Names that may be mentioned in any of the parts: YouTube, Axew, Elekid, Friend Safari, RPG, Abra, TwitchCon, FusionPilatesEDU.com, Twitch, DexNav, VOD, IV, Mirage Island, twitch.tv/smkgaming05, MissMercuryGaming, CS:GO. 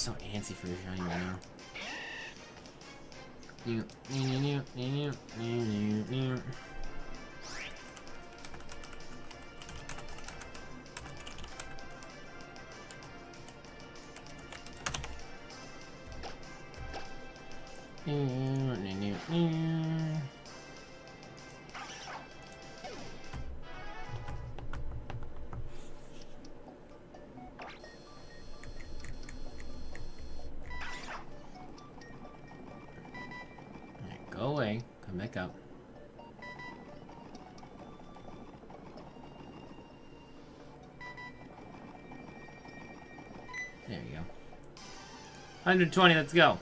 so antsy for your shiny right now. Go away, come back up. There you go. 120, let's go.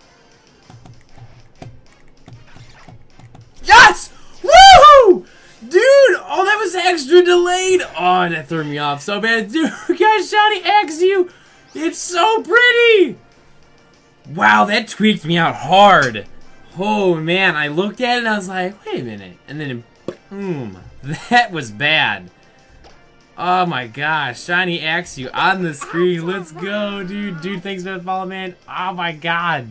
Yes! Woohoo! Dude! Oh, that was extra delayed! Oh, that threw me off so bad. Dude, guys, shiny Axew! It's so pretty! Wow, that tweaked me out hard. Oh man, I looked at it and I was like, wait a minute. And then, boom. That was bad. Oh my gosh. Shiny Axew on the screen. Let's go, dude. Dude, thanks for the follow, man. Oh my god.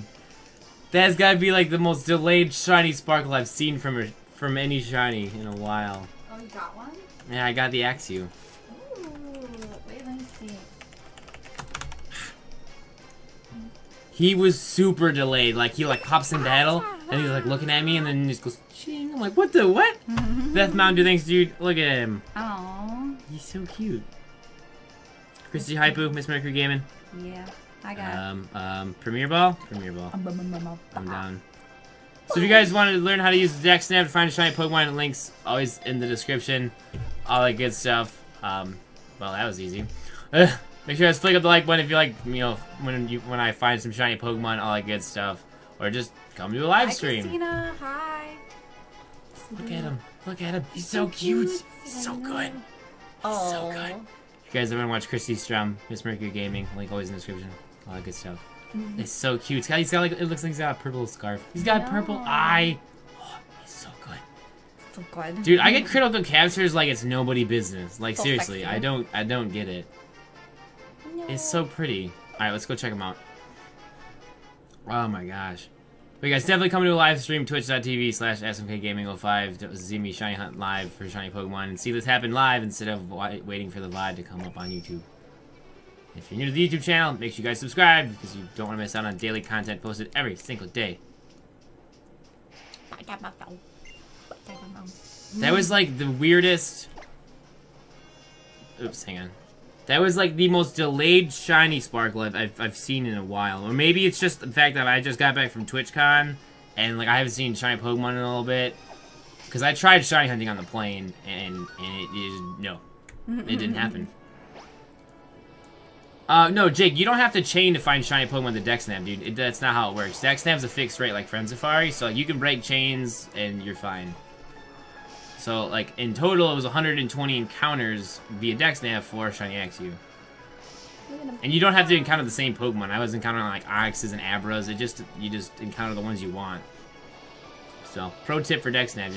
That's gotta be like the most delayed shiny sparkle I've seen from any shiny in a while. Oh, you got one? Yeah, I got the Axew. Ooh, wait, let me see. He was super delayed. Like, he like pops in battle. And he's like looking at me and then he just goes ching. I'm like, what the what? Death Mountain, thanks dude. Look at him. Aww. He's so cute. Christy Hypu, Miss Mercury Gaming. Yeah, I got it. Premier Ball? Premier Ball. I'm down. So if you guys wanted to learn how to use the DexNav to find a shiny Pokemon, links always in the description. All that good stuff. Well, that was easy. Make sure you guys click up the like button if you like, you know, when I find some shiny Pokemon, all that good stuff. Or just come to a live stream. Christina, hi. Look at him. Look at him. He's so cute. He's so good. He's so good. If you guys ever want to watch Christy Strum, Miss Mercury Gaming, link always in the description. All that good stuff. It's so cute. He's got like, it looks like he's got a purple scarf. He's got a purple eye. Oh, he's so good. So good. Dude, I get critical captures like it's nobody business. Like so seriously, sexy. I don't get it. No. It's so pretty. Alright, let's go check him out. Oh my gosh. But you guys definitely come to a live stream, twitch.tv/smkgaming05 to see me shiny hunt live for shiny Pokemon and see this happen live instead of waiting for the VOD to come up on YouTube. If you're new to the YouTube channel, make sure you guys subscribe because you don't want to miss out on daily content posted every single day. That was like the weirdest... Oops, hang on. That was like the most delayed shiny sparkle I've seen in a while. Or maybe it's just the fact that I just got back from TwitchCon and like I haven't seen shiny Pokemon in a little bit. Because I tried shiny hunting on the plane and it is no. It didn't happen. No, Jake, you don't have to chain to find shiny Pokemon with the DexNav, dude. That's not how it works. DexNav's a fixed rate like Friend Safari, so you can break chains and you're fine. So, like, in total, it was 120 encounters via DexNav for shiny Axew. And you don't have to encounter the same Pokemon. I was encountering, like, Oxes and Abras. You just encounter the ones you want. So, pro tip for DexNav,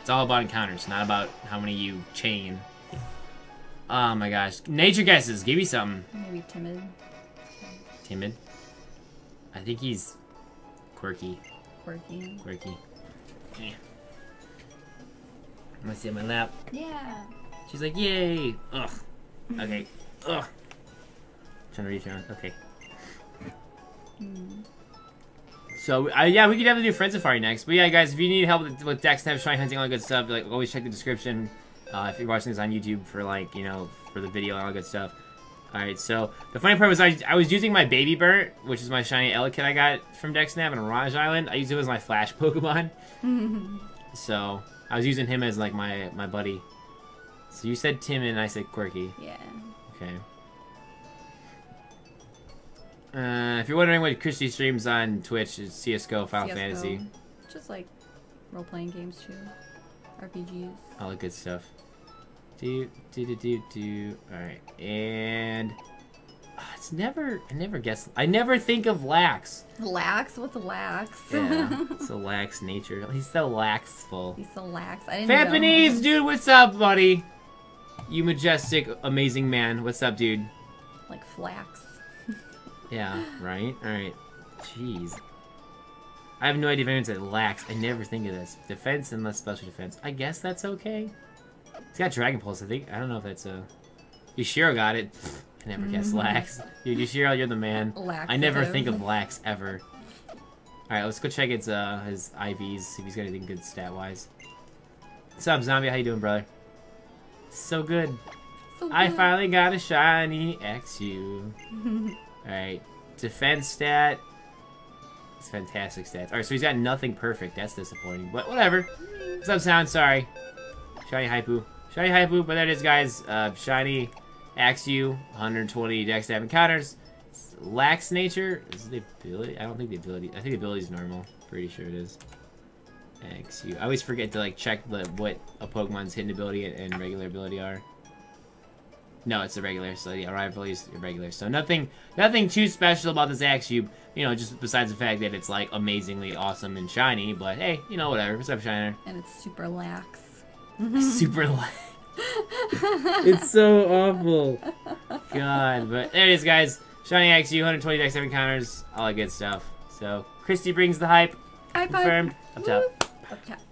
it's all about encounters, not about how many you chain. Oh, my gosh. Nature guesses. Give me something. Maybe timid. Timid? I think he's quirky. Quirky? Quirky. Yeah. I'm gonna sit in my lap. Yeah. She's like, yay. Ugh. Okay. Ugh. Trying to reach around. Okay. So, yeah, we could definitely do Friend Safari next. But yeah, guys, if you need help with DexNav, shiny hunting, all that good stuff, like, always check the description. If you're watching this on YouTube for, like, you know, for the video and all that good stuff. Alright, so, the funny part was I was using my Baby Burt, which is my shiny Elekid I got from DexNav in Mirage Island. I used it as my Flash Pokemon. So... I was using him as, like, my buddy. So you said timid and I said quirky. Yeah. Okay. If you're wondering what Christy streams on Twitch, it's CS:GO, Final Fantasy. Just, like, role-playing games, too. RPGs. All the good stuff. Alright. And... it's never... I never think of lax. Lax? What's lax? Yeah, it's a lax nature. He's so laxful. He's so lax. Fappanese, dude, what's up, buddy? You majestic, amazing man. What's up, dude? Like flax. Yeah, right? Alright. Jeez. I have no idea if anyone's at lax. I never think of this. Defense and less special defense. I guess that's okay. He's got Dragon Pulse, I think. I don't know if that's a... Yushiro got it. I never guess lax. Dude, Yushiro, you're the man. Laxative. I never think of lax, ever. Alright, let's go check his IVs, see if he's got anything good stat-wise. What's up, Zombie? How you doing, brother? So good. So good. I finally got a shiny Axew. Alright. Defense stat. It's fantastic stats. Alright, so he's got nothing perfect. That's disappointing, but whatever. What's up, Sound? Sorry. Shiny Hypu. Shiny Hypu, but that is, guys. Shiny Axew, 120 DexNav encounters. It's lax nature. Is it the ability? I don't think the ability. I think the ability is normal. Pretty sure it is. Axew. I always forget to, like, check the, what a Pokemon's hidden ability and regular ability are. No, it's irregular, so yeah, rival is irregular. So nothing too special about this Axew, you know, just besides the fact that it's, like, amazingly awesome and shiny, but hey, you know, whatever. What's up, Shiner? And it's super lax. Super lax. It's so awful. God, but there it is, guys. Shiny Axew, 120 dex, 7 counters, all that good stuff. So, Christy brings the hype. High five. Confirmed. Up top. Up top.